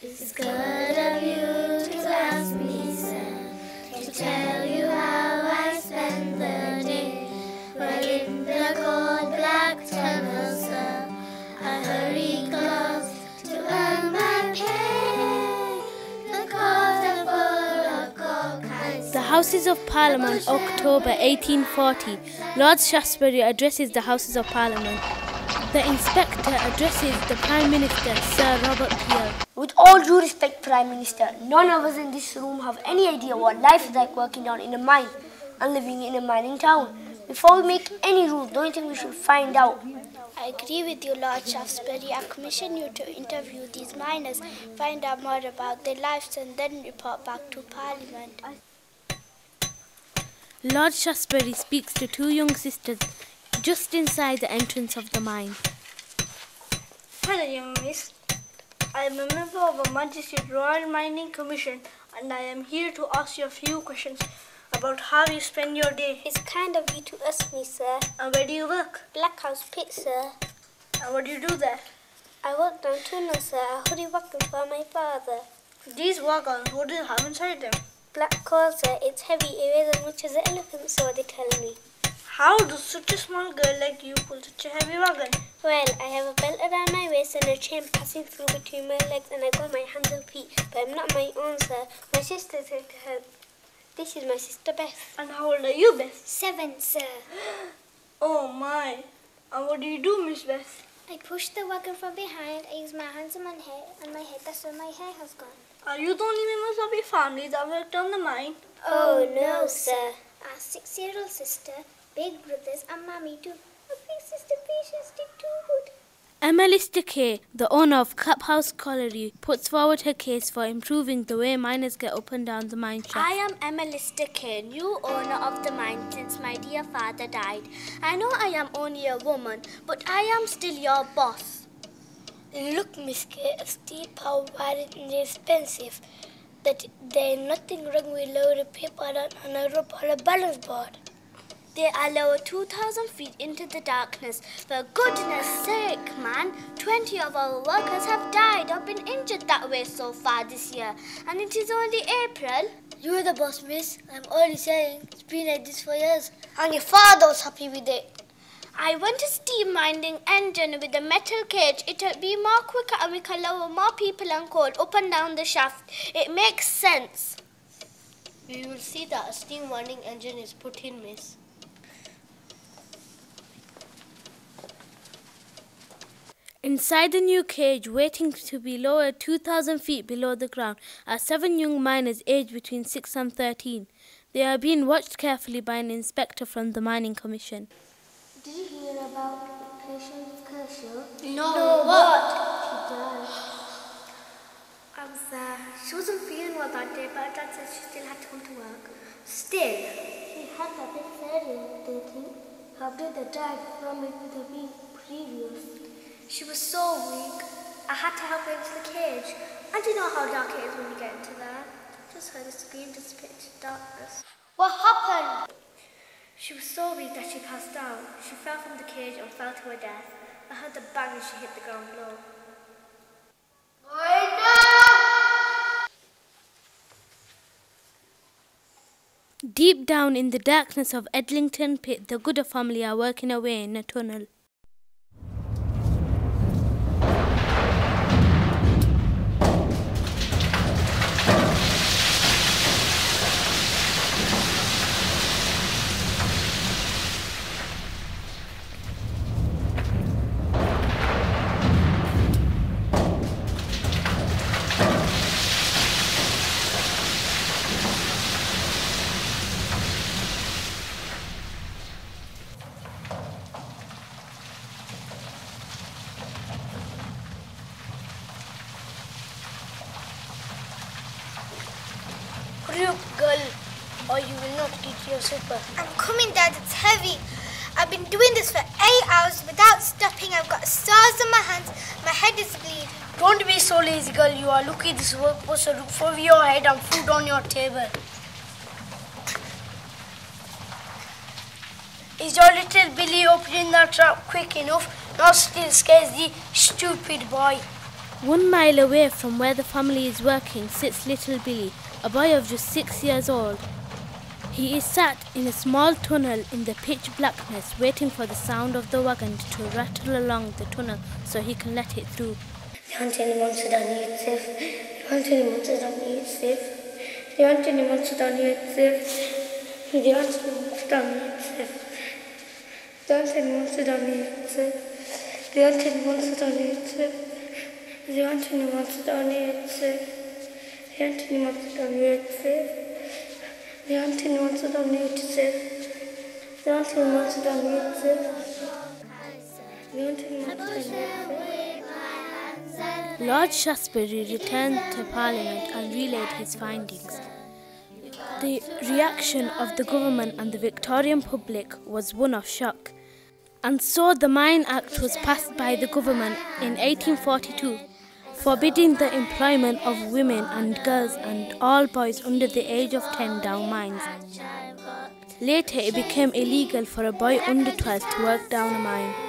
It's good of you to ask me, sir, to tell you how I spent the day. Well, in the cold black tunnel, sir, I hurried close to earn my pay. The coals are full of coal kinds. The Houses of Parliament, October 1840. Lord Shaftesbury addresses the Houses of Parliament. The Inspector addresses the Prime Minister, Sir Robert Peel. With all due respect, Prime Minister, none of us in this room have any idea what life is like working down in a mine and living in a mining town. Before we make any rules, don't you think we should find out? I agree with you, Lord Shaftesbury. I commission you to interview these miners, find out more about their lives and then report back to Parliament. Lord Shaftesbury speaks to two young sisters just inside the entrance of the mine. Hello, young miss. I am a member of the Majesty Royal Mining Commission and I am here to ask you a few questions about how you spend your day. It's kind of you to ask me, sir. And where do you work? Blackhouse Pit, sir. And what do you do there? I work down tunnel, sir. I hurry working for my father. These wagons, what do you have inside them? Black coal, sir. It's heavy. It weighs as much as an elephant, so they tell me. How does such a small girl like you pull such a heavy wagon? Well, I have a belt around my waist and a chain passing through between my legs and I got my hands and feet, but I'm not my own, sir. My sister said to help. This is my sister Beth. And how old are you, Beth? 7, sir. Oh my. And what do you do, Miss Beth? I push the wagon from behind, I use my hands and my head, that's where my hair has gone. Are you the only members of your family that worked on the mine? Oh no, sir. Our 6-year-old sister, big brothers and Mommy too. Big sister Patience did too. Emma Lister Kaye, the owner of Clubhouse Colliery, puts forward her case for improving the way miners get up and down the mine shaft. I am Emma Lister Kaye, new owner of the mine since my dear father died. I know I am only a woman, but I am still your boss. Look, Miss Kaye, steel power isn't expensive. That there is nothing wrong with loading paper down on a rope or a balance board. They are lowered 2,000 feet into the darkness. For goodness sake, man, 20 of our workers have died or been injured that way so far this year. And it is only April. You're the boss, miss. I'm only saying it's been like this for years. And your father was happy with it. I want a steam mining engine with a metal cage. It'll be more quicker and we can lower more people and coal up and down the shaft. It makes sense. We will see that a steam mining engine is put in, miss. Inside the new cage, waiting to be lowered 2,000 feet below the ground, are 7 young miners aged between 6 and 13. They are being watched carefully by an inspector from the Mining Commission. Did you hear about Patience Kershaw? No, what? She died. I'm sad. She wasn't feeling well that day, but her dad said she still had to come to work. Still? She had that big surgery, didn't she? Her brother died from it with a week previous. She was so weak, I had to help her into the cage. I do know how dark it is when we get into there. Just heard a scream dissipate into darkness. What happened? She was so weak that she passed out. She fell from the cage and fell to her death. I heard the bang as she hit the ground below. Deep down in the darkness of Edlington Pit, the Gooder family are working away in a tunnel. I'm coming, Dad. It's heavy. I've been doing this for 8 hours without stopping. I've got stars on my hands. My head is bleeding. Don't be so lazy, girl. You are lucky this work was a roof over your head and food on your table. Is your little Billy opening that trap quick enough? Not still scares the stupid boy. 1 mile away from where the family is working sits little Billy, a boy of just 6 years old. He is sat in a small tunnel in the pitch blackness, waiting for the sound of the wagon to rattle along the tunnel so he can let it through. There aren't any monsters down here, it's safe. There aren't any monsters down here, it's safe. There aren't any monsters down here, it's safe. There aren't any monsters down here, it's safe. There aren't any monsters down here, it's safe. There aren't any monsters down here, it's safe. There aren't any monsters down here, it's safe. There aren't any monsters down here, it's safe. There aren't any monsters down here, it's safe. There aren't any monsters down here, it's safe. There aren't any monsters down here, it's safe. Lord Shaftesbury returned to Parliament and relayed his findings. The reaction of the government and the Victorian public was one of shock, and so the Mine Act was passed by the government in 1842, forbidding the employment of women and girls and all boys under the age of 10 down mines. Later it became illegal for a boy under 12 to work down a mine.